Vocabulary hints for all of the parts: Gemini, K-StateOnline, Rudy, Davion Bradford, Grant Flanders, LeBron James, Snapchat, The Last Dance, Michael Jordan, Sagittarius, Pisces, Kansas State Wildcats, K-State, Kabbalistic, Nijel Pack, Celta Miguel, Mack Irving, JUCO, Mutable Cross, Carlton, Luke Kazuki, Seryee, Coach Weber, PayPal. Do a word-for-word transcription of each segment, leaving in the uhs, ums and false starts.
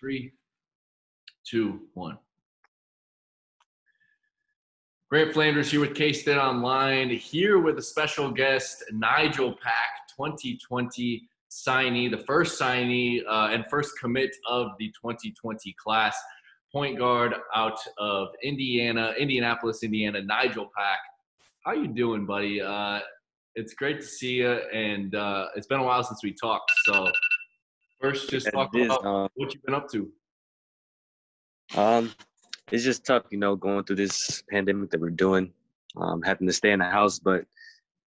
Three, two, one. Grant Flanders here with K-State Online, here with a special guest, Nijel Pack, twenty twenty signee, the first signee uh, and first commit of the twenty twenty class, point guard out of Indiana, Indianapolis, Indiana, Nijel Pack. How you doing, buddy? Uh, it's great to see you, and uh, it's been a while since we talked. So first, just yeah, talk about um, what you've been up to. Um. It's just tough, you know, going through this pandemic that we're doing, um, having to stay in the house, but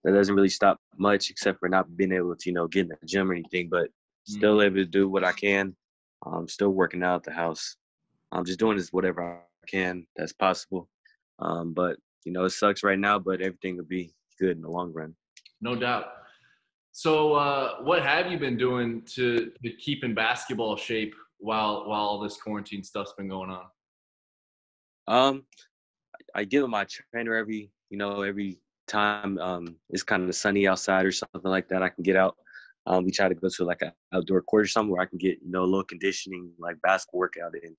that doesn't really stop much except for not being able to, you know, get in the gym or anything, but still able to do what I can. I'm still working out at the house. I'm just doing this whatever I can that's possible. Um, but, you know, it sucks right now, but everything will be good in the long run. No doubt. So uh, what have you been doing to, to keep in basketball shape while, while all this quarantine stuff's been going on? Um, I get with my trainer every, you know, every time um it's kind of sunny outside or something like that. I can get out. Um, we try to go to like an outdoor court or something where I can get, you know, a little conditioning, like basketball workout in.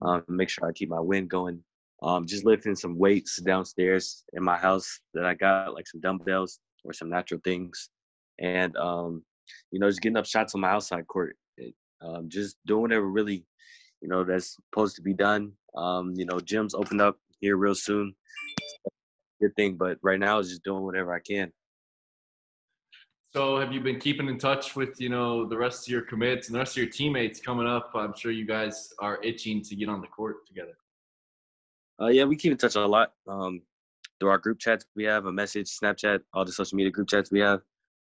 Um, make sure I keep my wind going. Um, just lifting some weights downstairs in my house that I got, like some dumbbells or some natural things, and um, you know, just getting up shots on my outside court. It, um, just doing whatever really, you know, that's supposed to be done. Um, you know, gyms open up here real soon. Good thing, but right now is just doing whatever I can. So have you been keeping in touch with, you know, the rest of your commits and the rest of your teammates coming up? I'm sure you guys are itching to get on the court together. Uh, yeah, we keep in touch a lot. Um, through our group chats, we have a message, Snapchat, all the social media group chats we have.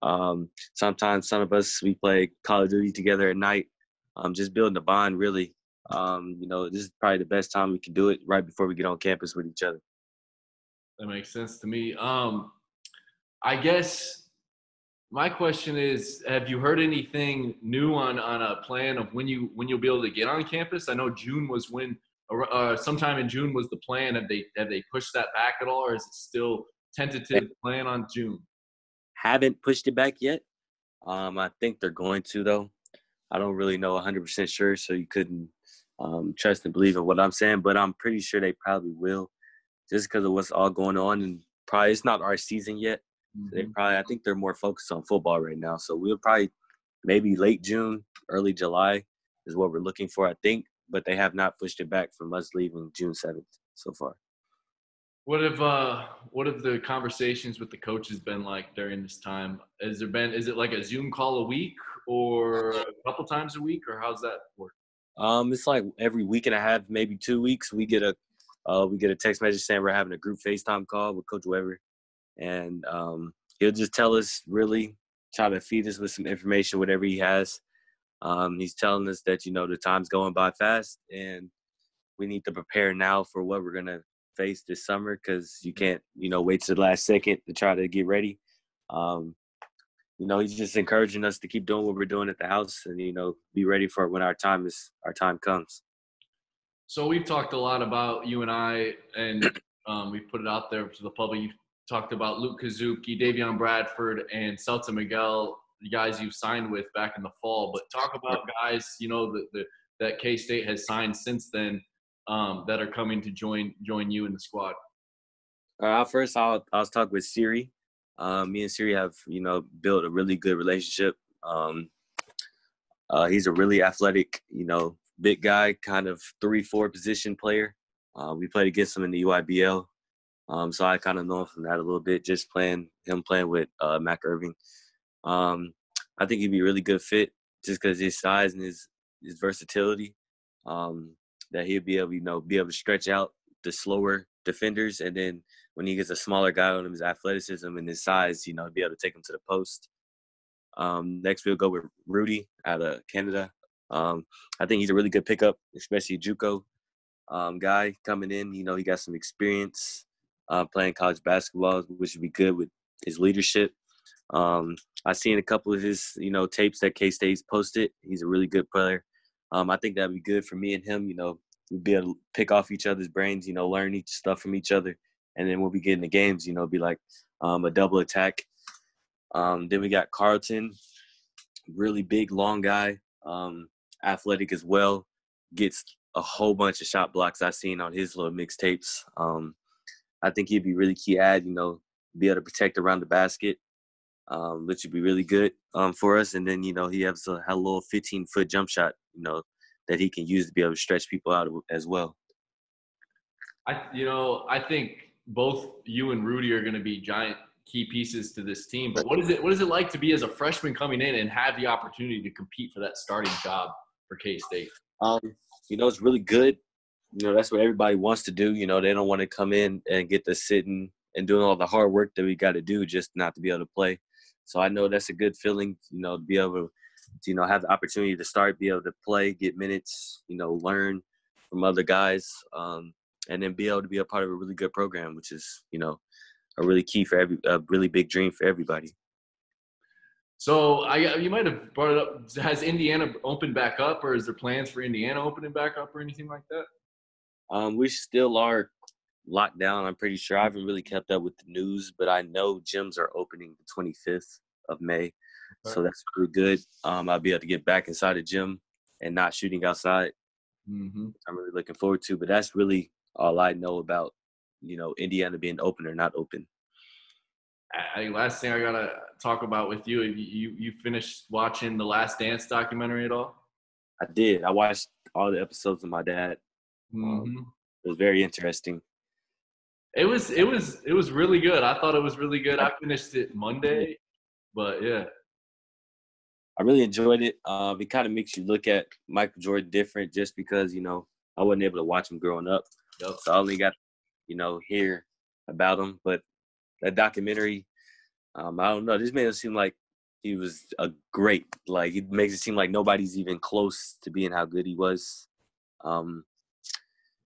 Um, sometimes some of us, we play Call of Duty together at night. Um, just building a bond, really. Um, you know, this is probably the best time we can do it right before we get on campus with each other. That makes sense to me. Um, I guess my question is, have you heard anything new on, on a plan of when, you, when you'll be able to get on campus? I know June was when, uh, sometime in June was the plan. Have they, have they pushed that back at all, or is it still tentative plan on June? Haven't pushed it back yet. Um, I think they're going to, though. I don't really know one hundred percent sure, so you couldn't Um, trust and believe in what I'm saying, but I'm pretty sure they probably will, just because of what's all going on, and probably it's not our season yet. Mm-hmm. They probably, I think they're more focused on football right now, so we'll probably maybe late June, early July is what we're looking for, I think. But they have not pushed it back from us leaving June seventh so far. What have uh, what have the conversations with the coaches been like during this time? Has there been is it like a Zoom call a week or a couple times a week, or how's that work? Um, it's like every week and a half, maybe two weeks, we get a uh, we get a text message saying we're having a group FaceTime call with Coach Weber, and um, he'll just tell us, really try to feed us with some information, whatever he has. Um, he's telling us that, you know, the time's going by fast, and we need to prepare now for what we're gonna face this summer, because you can't, you know, wait to the last second to try to get ready. Um, You know, he's just encouraging us to keep doing what we're doing at the house and, you know, be ready for it when our time is our time comes. So we've talked a lot about, you and I, and um, we've put it out there to the public. You've talked about Luke Kazuki, Davion Bradford, and Celta Miguel, the guys you've signed with back in the fall. But talk about guys, you know, the, the, that K-State has signed since then um, that are coming to join join you in the squad. Uh, first, I'll, I'll talk with Seryee. Um, me and Seryee have, you know, built a really good relationship. Um, uh, he's a really athletic, you know, big guy, kind of three, four position player. Uh, we played against him in the U I B L. Um, so I kind of know him from that a little bit, just playing him playing with uh, Mack Irving. Um, I think he'd be a really good fit just because his size and his, his versatility, um, that he'll be able, you know, be able to stretch out the slower defenders, and then when he gets a smaller guy on him, his athleticism and his size, you know, be able to take him to the post. Um, next, we'll go with Rudy out of Canada. Um, I think he's a really good pickup, especially a JUCO um, guy coming in. You know, he got some experience uh, playing college basketball, which would be good with his leadership. Um, I've seen a couple of his, you know, tapes that K-State's posted. He's a really good player. Um, I think that would be good for me and him, you know. We'd be able to pick off each other's brains, you know, learn each stuff from each other. And then we'll be getting the games, you know, be like um, a double attack. Um, then we got Carlton, really big, long guy. Um, athletic as well, gets a whole bunch of shot blocks I've seen on his little mixtapes. Um, I think he'd be really key add, you know, be able to protect around the basket, um, which would be really good um, for us. And then, you know, he has a, a little fifteen-foot jump shot, you know, that he can use to be able to stretch people out as well. I, you know, I think both you and Rudy are going to be giant key pieces to this team. But what is it, what is it like to be as a freshman coming in and have the opportunity to compete for that starting job for K-State? Um, you know, it's really good. You know, that's what everybody wants to do. You know, they don't want to come in and get to sitting and doing all the hard work that we got to do just not to be able to play. So I know that's a good feeling, you know, to be able to, you know, have the opportunity to start, be able to play, get minutes, you know, learn from other guys, um, and then be able to be a part of a really good program, which is, you know, a really key for every, a really big dream for everybody. So I, you might have brought it up. Has Indiana opened back up, or is there plans for Indiana opening back up or anything like that? Um, we still are locked down, I'm pretty sure. I haven't really kept up with the news, but I know gyms are opening the twenty-fifth of May. Right. So that's pretty good. Um, I'll be able to get back inside the gym and not shooting outside. Mm-hmm. I'm really looking forward to, but that's really all I know about, you know, Indiana being open or not open. I think last thing I got to talk about with you, you, you finished watching The Last Dance documentary at all? I did. I watched all the episodes with my dad. Mm-hmm. Um, it was very interesting. It was, it was, it was really good. I thought it was really good. I finished it Monday, but yeah. I really enjoyed it. Um, it kind of makes you look at Michael Jordan different just because, you know, I wasn't able to watch him growing up. Yep. So I only got, you know, hear about him. But that documentary, um, I don't know. This made it seem like he was a great. Like, it makes it seem like nobody's even close to being how good he was. Um,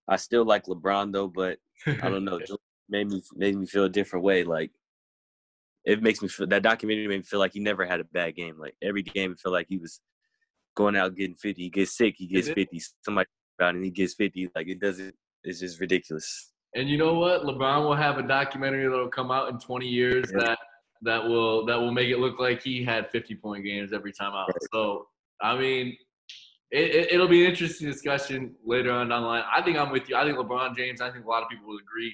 I still like LeBron, though, but I don't know. It made me, made me feel a different way. Like, it makes me feel, that documentary made me feel like he never had a bad game. Like, every game, I feel like he was going out getting fifty. He gets sick, he gets fifty. Somebody about him, he gets fifty. Like, it doesn't, it's just ridiculous. And you know what? LeBron will have a documentary that'll come out in twenty years yeah. that that will that will make it look like he had fifty-point games every time out. Right. So, I mean, it, it, it'll be an interesting discussion later on down the line. I think I'm with you. I think LeBron James, I think a lot of people will agree,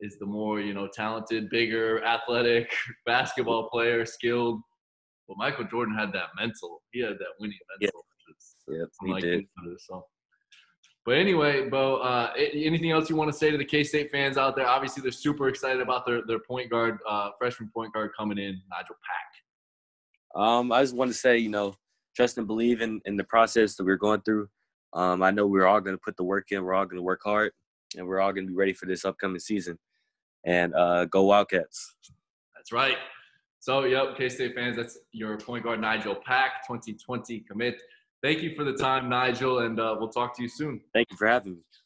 is the more, you know, talented, bigger, athletic basketball player, skilled. But Michael Jordan had that mental. He had that winning mental. Yeah, yes, he did. So. But anyway, Bo, uh, anything else you want to say to the K-State fans out there? Obviously, they're super excited about their, their point guard, uh, freshman point guard coming in, Nijel Pack. Um, I just want to say, you know, trust and believe in, in the process that we're going through. Um, I know we're all going to put the work in. We're all going to work hard. And we're all going to be ready for this upcoming season. And uh, go Wildcats. That's right. So, yep, K-State fans, that's your point guard, Nijel Pack, twenty twenty commit. Thank you for the time, Nijel, and uh, we'll talk to you soon. Thank you for having me.